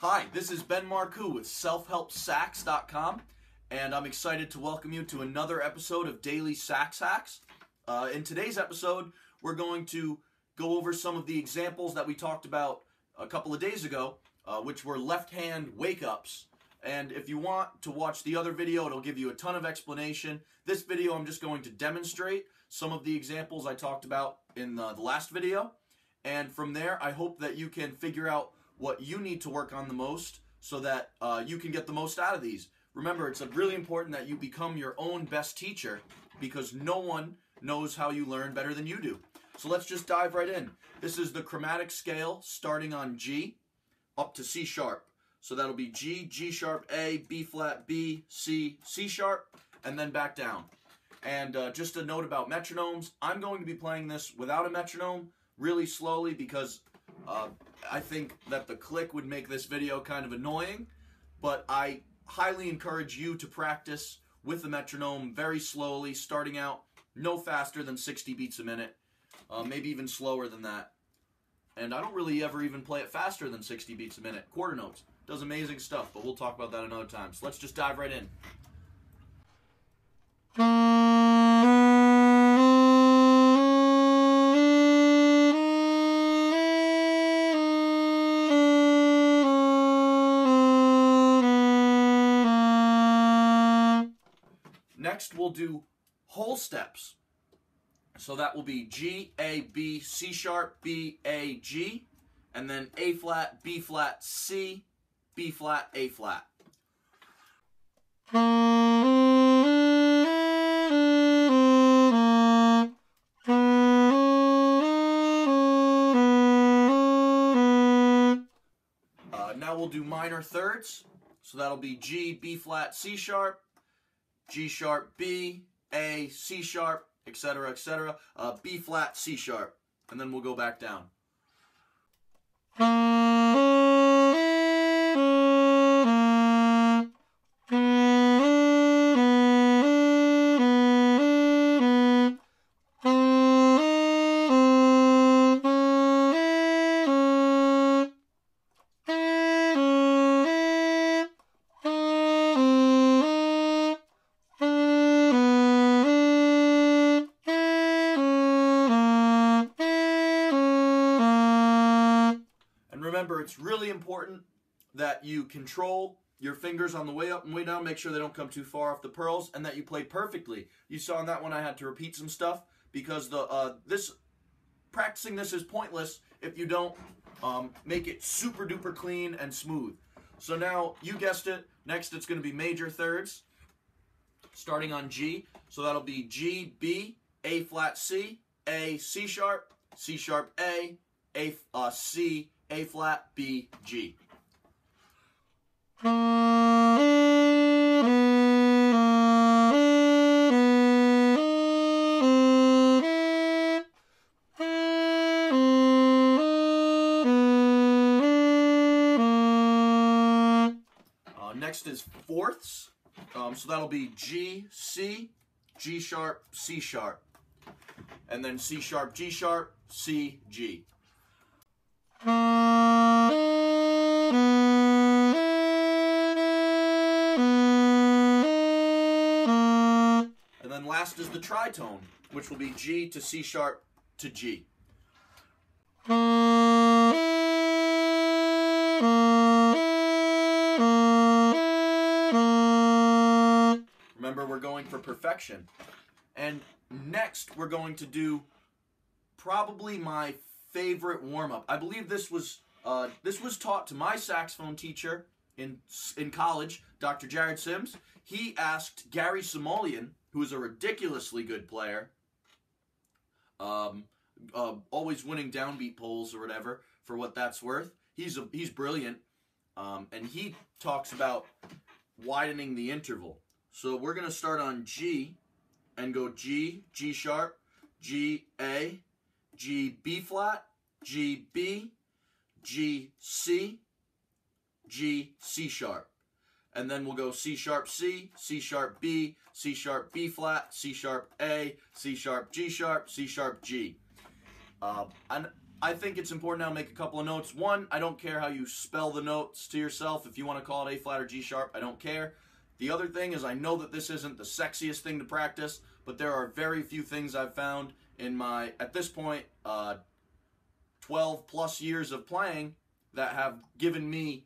Hi, this is Ben Marcoux with SelfHelpSax.com, and I'm excited to welcome you to another episode of Daily Sax Hacks. In today's episode, we're going to go over some of the examples that we talked about a couple of days ago, which were left-hand wake-ups. And if you want to watch the other video, it'll give you a ton of explanation. This video, I'm just going to demonstrate some of the examples I talked about in the last video. And from there, I hope that you can figure out what you need to work on the most so that you can get the most out of these. Remember, it's really important that you become your own best teacher because no one knows how you learn better than you do. So let's just dive right in. This is the chromatic scale starting on G up to C sharp. So that'll be G, G sharp, A, B flat, B, C, C sharp, and then back down. And just a note about metronomes, I'm going to be playing this without a metronome really slowly because I think that the click would make this video kind of annoying, but I highly encourage you to practice with the metronome very slowly, starting out no faster than 60 beats a minute, maybe even slower than that. And I don't really ever even play it faster than 60 beats a minute. Quarter notes does amazing stuff, but we'll talk about that another time. So let's just dive right in. Next, we'll do whole steps. So that will be G, A, B, C sharp, B, A, G, and then A flat, B flat, C, B flat, A flat. Now we'll do minor thirds. So that'll be G, B flat, C sharp, G sharp, B, A, C sharp, etc., etc., B flat, C sharp, and then we'll go back down. Remember, it's really important that you control your fingers on the way up and way down. Make sure they don't come too far off the pearls and that you play perfectly. You saw in that one I had to repeat some stuff because practicing this is pointless if you don't make it super duper clean and smooth. So now, you guessed it, next it's going to be major thirds starting on G. So that'll be G, B, A flat, C, A, C sharp, A, C, A flat, B, G. Next is fourths, so that'll be G, C, G sharp, C sharp, and then C sharp, C, G. And then last is the tritone, which will be G to C sharp to G. Remember, we're going for perfection. And next, we're going to do probably my favorite warm-up. I believe this was taught to my saxophone teacher in college, Dr. Jared Sims. He asked Gary Somalian, who is a ridiculously good player, always winning downbeat polls or whatever, for what that's worth. He's brilliant, and he talks about widening the interval. So we're gonna start on G, and go G, G sharp, G, A, G, B flat, G, B, G, C sharp. And then we'll go C sharp, C, C sharp, B flat, C sharp, A, C sharp, G sharp, C sharp, G. And I think it's important now to make a couple of notes. One, I don't care how you spell the notes to yourself. If you want to call it A flat or G sharp, I don't care. The other thing is, I know that this isn't the sexiest thing to practice, but there are very few things I've found in my, at this point, 12 plus years of playing that have given me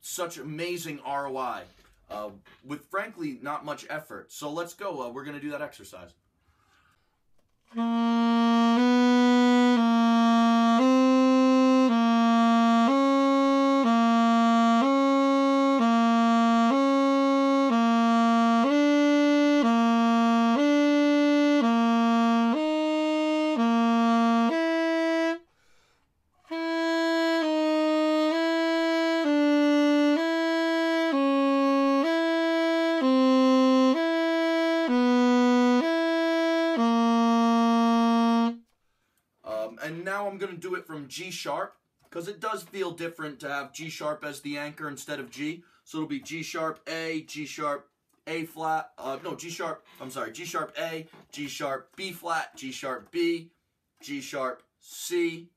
such amazing ROI with, frankly, not much effort. So let's go. We're going to do that exercise. And now I'm going to do it from G sharp, because it does feel different to have G sharp as the anchor instead of G. So it'll be G sharp, A flat, no, G sharp, I'm sorry, G sharp A, G sharp B flat, G sharp B, G sharp C,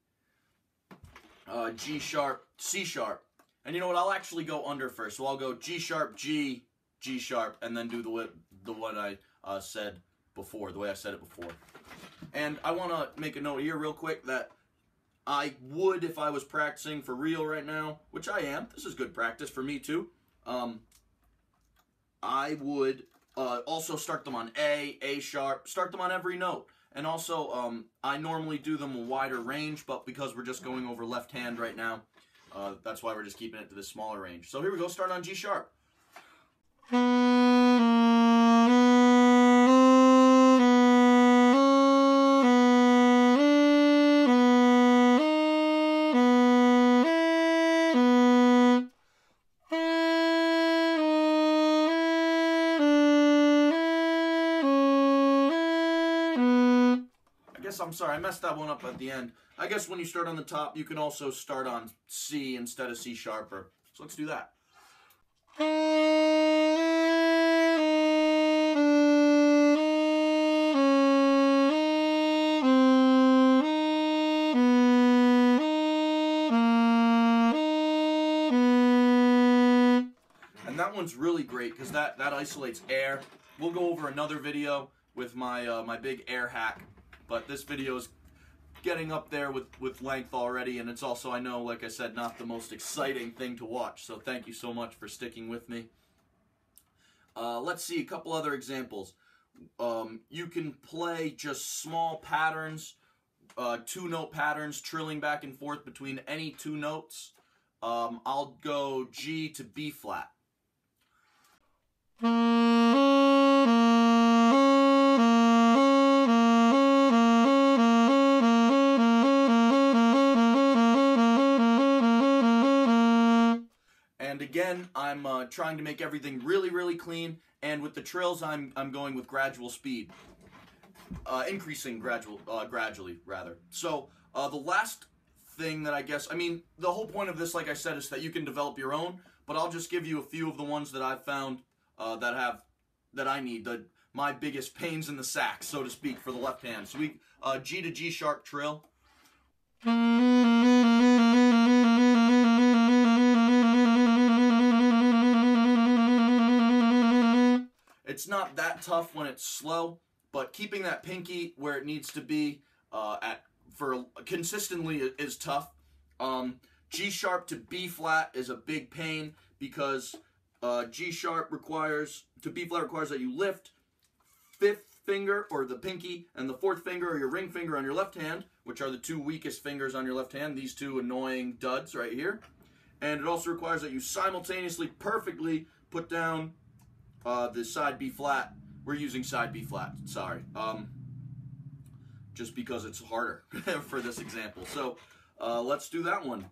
G sharp, C sharp. And you know what, I'll actually go under first. So I'll go G sharp, G, G sharp, and then do the one I said before, the way I said it before. And I want to make a note here real quick that I would, if I was practicing for real right now, which I am, this is good practice for me too, I would also start them on A sharp, start them on every note. And also, I normally do them a wider range, but because we're just going over left hand right now, that's why we're just keeping it to this smaller range. So here we go, start on G sharp. I'm sorry, I messed that one up at the end. I guess when you start on the top, you can also start on C instead of C sharper. So let's do that. And that one's really great because that isolates air. We'll go over another video with my my big air hack. But this video is getting up there with length already, and it's also, I know, like I said, not the most exciting thing to watch. So thank you so much for sticking with me. Let's see a couple other examples. You can play just small patterns, two-note patterns, trilling back and forth between any two notes. I'll go G to B flat. Again, I'm trying to make everything really, really clean, and with the trills, I'm going with gradual speed, increasing gradually rather. So the last thing that I mean, the whole point of this, like I said, is that you can develop your own. But I'll just give you a few of the ones that I've found that I need, my biggest pains in the sack, so to speak, for the left hand. So we G to G sharp trill. It's not that tough when it's slow, but keeping that pinky where it needs to be consistently is tough. G sharp to B flat is a big pain because B flat requires that you lift fifth finger or the pinky and the fourth finger or your ring finger on your left hand, which are the two weakest fingers on your left hand, these two annoying duds right here. And it also requires that you simultaneously perfectly put down the side B flat. We're using side B flat, sorry, just because it's harder for this example. So let's do that one.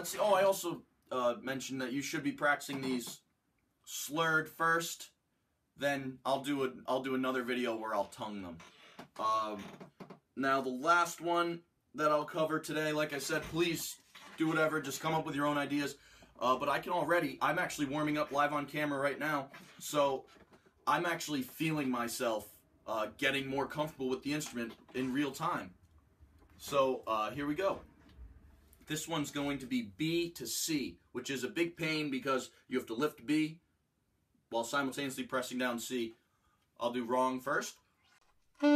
Let's see. Oh, I also mentioned that you should be practicing these slurred first. Then I'll do another video where I'll tongue them. Now the last one that I'll cover today, like I said, please do whatever, just come up with your own ideas. But I can already, I'm actually warming up live on camera right now, so I'm actually feeling myself getting more comfortable with the instrument in real time. So here we go. This one's going to be B to C, which is a big pain because you have to lift B while simultaneously pressing down C. I'll do wrong first. Now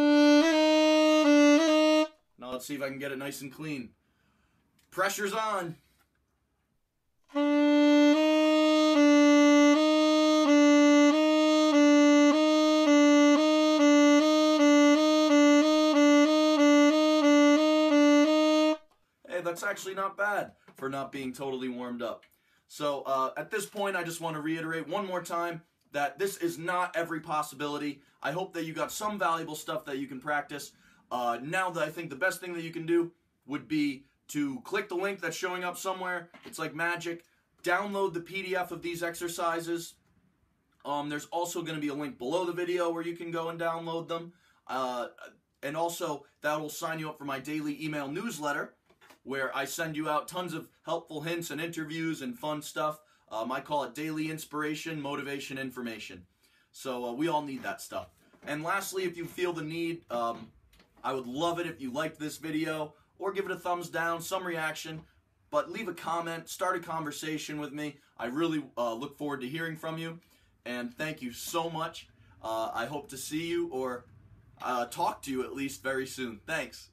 let's see if I can get it nice and clean. Pressure's on. Hey, that's actually not bad for not being totally warmed up. So at this point, I just want to reiterate one more time that this is not every possibility. I hope that you got some valuable stuff that you can practice. Now that I think the best thing that you can do would be to click the link that's showing up somewhere. It's like magic. Download the PDF of these exercises. There's also going to be a link below the video where you can go and download them. And also, that will sign you up for my daily email newsletter, where I send you out tons of helpful hints and interviews and fun stuff. I call it daily inspiration, motivation, information. So we all need that stuff. And lastly, if you feel the need, I would love it if you liked this video or give it a thumbs down, some reaction, but leave a comment, start a conversation with me. I really look forward to hearing from you, and thank you so much. I hope to see you or talk to you at least very soon. Thanks.